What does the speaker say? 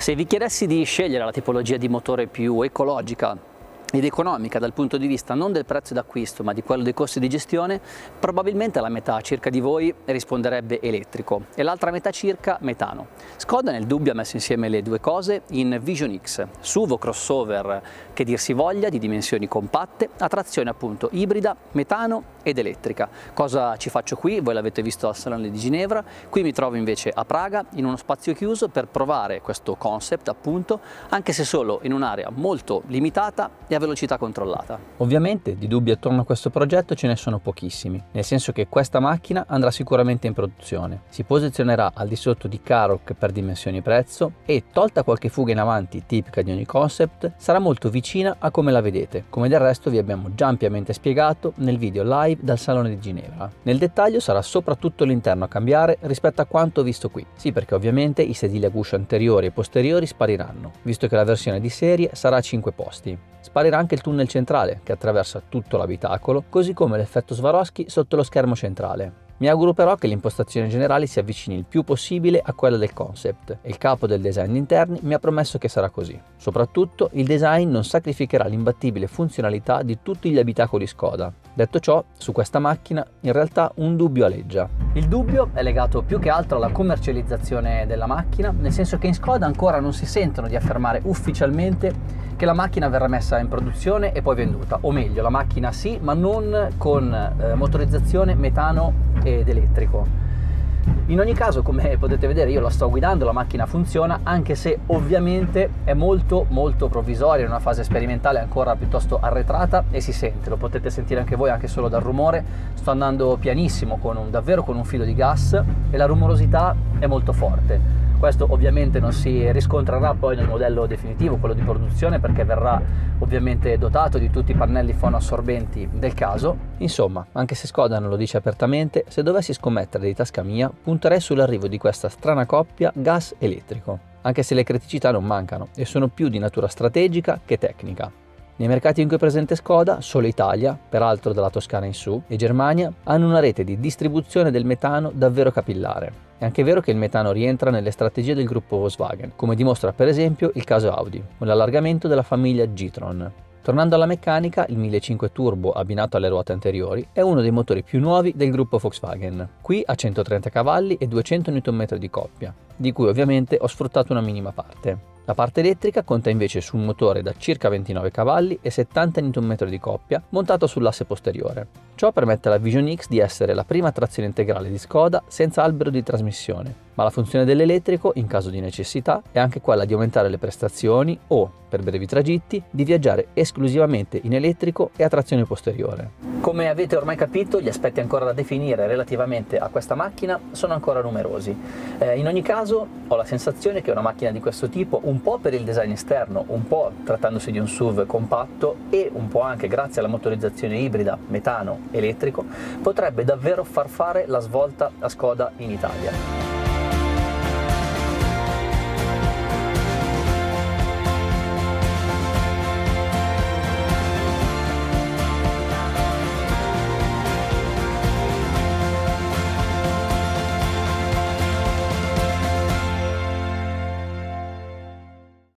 Se vi chiedessi di scegliere la tipologia di motore più ecologica ed economica dal punto di vista non del prezzo d'acquisto ma di quello dei costi di gestione, probabilmente la metà circa di voi risponderebbe elettrico e l'altra metà circa metano. Skoda nel dubbio ha messo insieme le due cose in Vision X, SUV o crossover che dir si voglia, di dimensioni compatte, a trazione appunto ibrida, metano ed elettrica. Cosa ci faccio qui? Voi l'avete visto al Salone di Ginevra, qui mi trovo invece a Praga in uno spazio chiuso per provare questo concept appunto, anche se solo in un'area molto limitata e a velocità controllata. Ovviamente di dubbi attorno a questo progetto ce ne sono pochissimi, nel senso che questa macchina andrà sicuramente in produzione, si posizionerà al di sotto di Karoq per dimensioni e prezzo e, tolta qualche fuga in avanti tipica di ogni concept, sarà molto vicina a come la vedete, come del resto vi abbiamo già ampiamente spiegato nel video live dal Salone di Ginevra. Nel dettaglio sarà soprattutto l'interno a cambiare rispetto a quanto visto qui. Sì, perché ovviamente i sedili a guscio anteriori e posteriori spariranno, visto che la versione di serie sarà a 5 posti. Sparirà anche il tunnel centrale, che attraversa tutto l'abitacolo, così come l'effetto Swarovski sotto lo schermo centrale. Mi auguro però che l'impostazione generale si avvicini il più possibile a quella del concept e il capo del design interni mi ha promesso che sarà così. Soprattutto il design non sacrificherà l'imbattibile funzionalità di tutti gli abitacoli Skoda. Detto ciò, su questa macchina in realtà un dubbio aleggia. Il dubbio è legato più che altro alla commercializzazione della macchina, nel senso che in Skoda ancora non si sentono di affermare ufficialmente che la macchina verrà messa in produzione e poi venduta, o meglio la macchina sì ma non con motorizzazione metano ed elettrico. In ogni caso, come potete vedere, io la sto guidando, la macchina funziona, anche se ovviamente è molto provvisoria, in una fase sperimentale ancora piuttosto arretrata, e si sente, lo potete sentire anche voi anche solo dal rumore. Sto andando pianissimo, davvero con un filo di gas, e la rumorosità è molto forte. Questo ovviamente non si riscontrerà poi nel modello definitivo, quello di produzione, perché verrà ovviamente dotato di tutti i pannelli fonoassorbenti del caso. Insomma, anche se Skoda non lo dice apertamente, se dovessi scommettere di tasca mia, punterei sull'arrivo di questa strana coppia gas-elettrico, anche se le criticità non mancano e sono più di natura strategica che tecnica. Nei mercati in cui è presente Skoda, solo Italia, peraltro dalla Toscana in su, e Germania hanno una rete di distribuzione del metano davvero capillare. È anche vero che il metano rientra nelle strategie del gruppo Volkswagen, come dimostra per esempio il caso Audi, con l'allargamento della famiglia G-tron. Tornando alla meccanica, il 1.5 turbo abbinato alle ruote anteriori è uno dei motori più nuovi del gruppo Volkswagen, qui a 130 cavalli e 200 Nm di coppia, di cui ovviamente ho sfruttato una minima parte. La parte elettrica conta invece su un motore da circa 29 cavalli e 70 Nm di coppia montato sull'asse posteriore. Ciò permette alla Vision X di essere la prima trazione integrale di Skoda senza albero di trasmissione, ma la funzione dell'elettrico, in caso di necessità, è anche quella di aumentare le prestazioni o, per brevi tragitti, di viaggiare esclusivamente in elettrico e a trazione posteriore. Come avete ormai capito, gli aspetti ancora da definire relativamente a questa macchina sono ancora numerosi. In ogni caso, ho la sensazione che una macchina di questo tipo, un po' per il design esterno, un po' trattandosi di un SUV compatto e un po' anche grazie alla motorizzazione ibrida metano-elettrico, potrebbe davvero far fare la svolta a Skoda in Italia.